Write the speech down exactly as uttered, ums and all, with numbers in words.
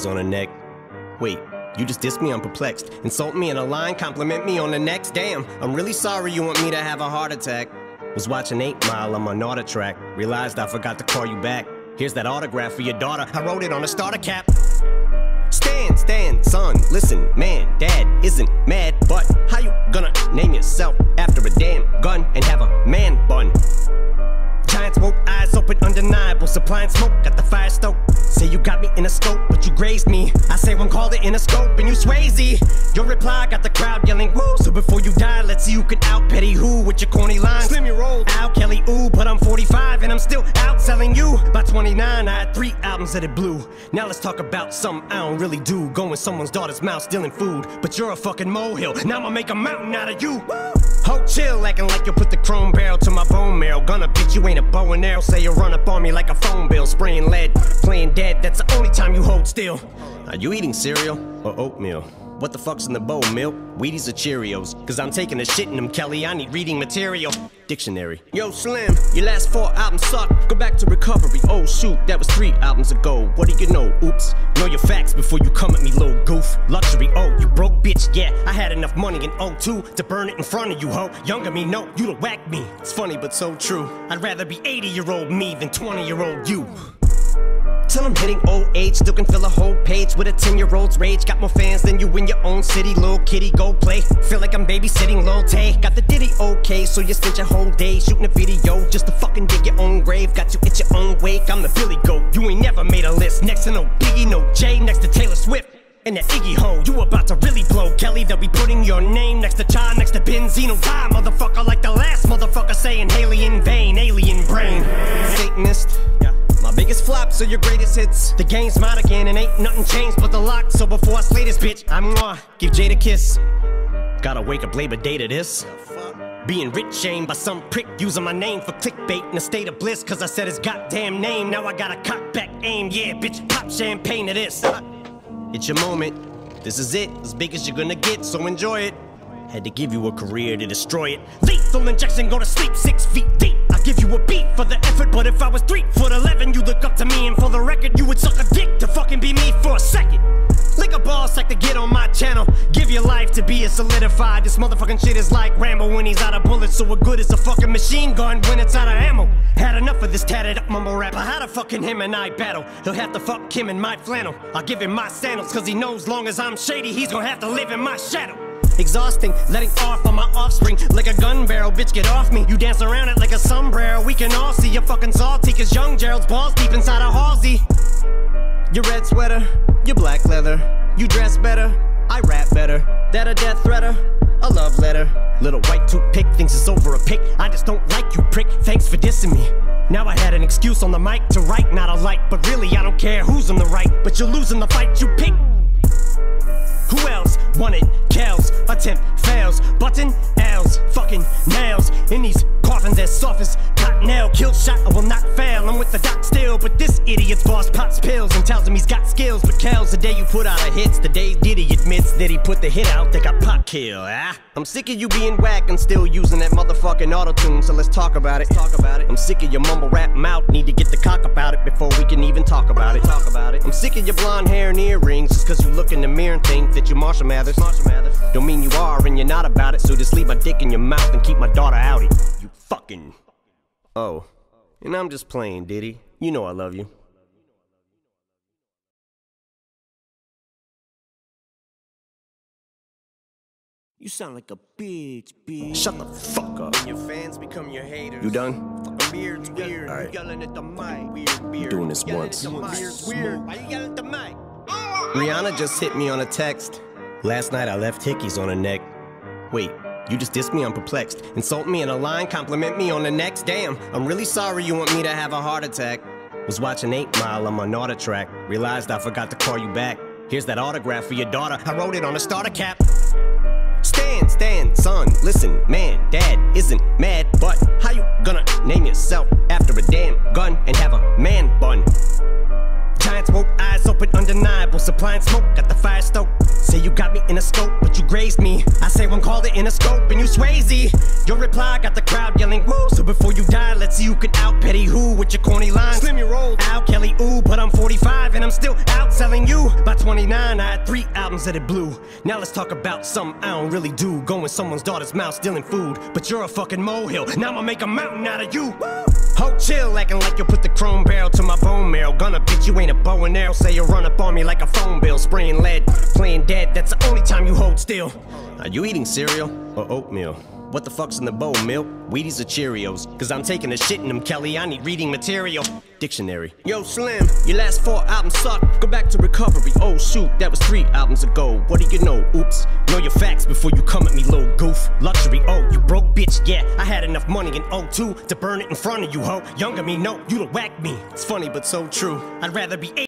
is on her neck. Wait, you just dissed me? I'm perplexed. Insult me in a line, compliment me on the next. Damn, I'm really sorry you want me to have a heart attack. Was watching eight mile on my Nauta track. Realized I forgot to call you back. Here's that autograph for your daughter. I wrote it on a starter cap. Stand, stand, son, listen, man, dad isn't mad, but how you gonna name yourself after a damn gun and have a man bun? Giant smoke, eyes open, undeniable, supplying smoke at the fire stove. Say you got me in a scope, but you grazed me. I say one called it in a scope, and you Swayze. Your reply got the crowd yelling woo. So before you die, let's see who can out petty who with your corny lines. Slim, you're old. Ow, Kelly, ooh, but I'm forty-five and I'm still outselling you. By twenty-nine, I had three albums that it blew. Now let's talk about something I don't really do. Going someone's daughter's mouth, stealing food. But you're a fucking molehill. Now I'ma make a mountain out of you. Woo! Ho, chill, acting like you put the chrome barrel to my bone marrow. Gonna beat you, ain't a bow and arrow. Say you run up on me like a phone bill. Spraying lead, playing dead, that's the only time you hold still. Are you eating cereal or oatmeal? What the fuck's in the bowl, milk? Wheaties or Cheerios? Cause I'm taking a shit in them, Kelly, I need reading material. Dictionary. Yo, Slim, your last four albums suck. Go back to recovery, oh shoot, that was three albums ago. What do you know, oops? Know your facts before you come at me, little goof. Luxury, oh, you broke bitch, yeah. I had enough money in oh two to burn it in front of you, ho. Younger me, no, you done whacked me. It's funny, but so true. I'd rather be eighty-year-old me than twenty-year-old you. Till I'm hitting old age, still can fill a whole page with a ten-year-old's rage. Got more fans than you in your own city, Lil Kitty, go play. Feel like I'm babysitting Lil Tay. Got the Diddy okay, so you spent your whole day shooting a video just to fucking dig your own grave. Got you at your own wake, I'm the Billy Goat. You ain't never made a list. Next to no Biggie, no Jay, next to Taylor Swift. And that Iggy ho, you about to really blow, Kelly. They'll be putting your name next to Chai, next to Benzino. Die, motherfucker, like the last motherfucker saying Haley in vain, alien brain. Satanist. My biggest flops are your greatest hits. The game's mine again and ain't nothing changed but the lock. So before I slay this bitch, I'm gonna give Jay a kiss. Gotta wake up Labor Day to this. Being rich shamed by some prick using my name for clickbait in a state of bliss. Cause I said his goddamn name, now I gotta cock back aim. Yeah, bitch, pop champagne to this. It's your moment, this is it. As big as you're gonna get, so enjoy it. Had to give you a career to destroy it. Lethal injection, go to sleep six feet deep. I give you a beat for the effort, but if I was three foot eleven, you look up to me, and for the record, you would suck a dick to fucking be me for a second. Lick a ball sack to get on my channel. Give your life to be a solidified. This motherfucking shit is like Rambo when he's out of bullets. So what good is a fucking machine gun when it's out of ammo? Had enough of this tatted up mumble rapper. How the fucking him and I battle? He'll have to fuck Kim in my flannel. I'll give him my sandals, cause he knows long as I'm shady, he's gonna have to live in my shadow. Exhausting, letting off on my offspring like a gun barrel, bitch get off me. You dance around it like a sombrero, we can all see you're fucking salty. Cause young Gerald's balls deep inside a Halsey. Your red sweater, your black leather. You dress better, I rap better. That a death threater, a love letter. Little white toothpick thinks it's over a pick. I just don't like you, prick, thanks for dissing me. Now I had an excuse on the mic to write, not a light. But really I don't care who's on the right, but you're losing the fight you pick. Who else wanted Kells? Attempt fails, button L's, fucking nails. In these coffins as soft as cottonelle. Kill shot, I will not fail, I'm with the doc still. But this idiot's boss pops pills and tells him he's got skills. But Kells, the day you put out a hits, the day Diddy admits that he put the hit out, they got pop kill, ah? I'm sick of you being whack and still using that motherfucking auto-tune. So let's talk about it, talk about it. I'm sick of your mumble rap mouth, need to get the cock about it before we can even talk about it, talk about it. I'm sick of your blonde hair and earrings, just cause you look in the mirror and think that you're Marshall Mathers. Marshall Mathers. Don't mean you are and you're not about it, so just leave my dick in your mouth and keep my daughter out of it. You fucking... Oh, and I'm just playing, Diddy. You know I love you. You sound like a bitch, bitch. Shut the fuck up. When your fans become your haters. You done? Fucking beard's weird. All right. You yelling at the mic. Weird, weird. I'm doing this once. Beard's weird. Why you yelling at the mic? Rihanna just hit me on a text. Last night I left hickeys on her neck. Wait, you just dissed me? I'm perplexed. Insult me in a line, compliment me on the next. Damn, I'm really sorry you want me to have a heart attack. Was watching eight mile on my Nauta track. Realized I forgot to call you back. Here's that autograph for your daughter. I wrote it on a starter cap. Stand, stand, son, listen, man, dad isn't mad. But how you gonna name yourself after a damn gun and have a man bun? Giant smoke, eyes open, undeniable, supplying smoke at the fire stove. Say you got me in a scope, but you grazed me. I say one call it in a scope and you Swayze. Your reply got the crowd yelling woo. So before you die, let's see who can out petty who with your corny lines. Slim, you rolled out Kelly, ooh, but I'm forty-five and I'm still out selling you. By twenty-nine, I had three albums that it blew. Now let's talk about something I don't really do. Go in someone's daughter's mouth, stealing food. But you're a fucking molehill, now I'ma make a mountain out of you. Woo! Ho chill, acting like you'll put the chrome barrel to my bone marrow. Gonna bitch, you ain't a bow and arrow. Say you'll run up on me like a phone bill. Spraying lead, playing dead, that's the only time you hold still. Are you eating cereal or oatmeal? What the fuck's in the bowl, milk? Wheaties or Cheerios? Cause I'm taking a shit in them, Kelly, I need reading material. Dictionary. Yo, Slim, your last four albums suck. Go back to recovery. Oh shoot, that was three albums ago. What do you know? Oops. Know your facts before you come at me, little goof. Luxury, oh, you broke bitch, yeah. I had enough money in oh two to burn it in front of you, ho. Younger me, no, you don't whack me. It's funny but so true. I'd rather be eight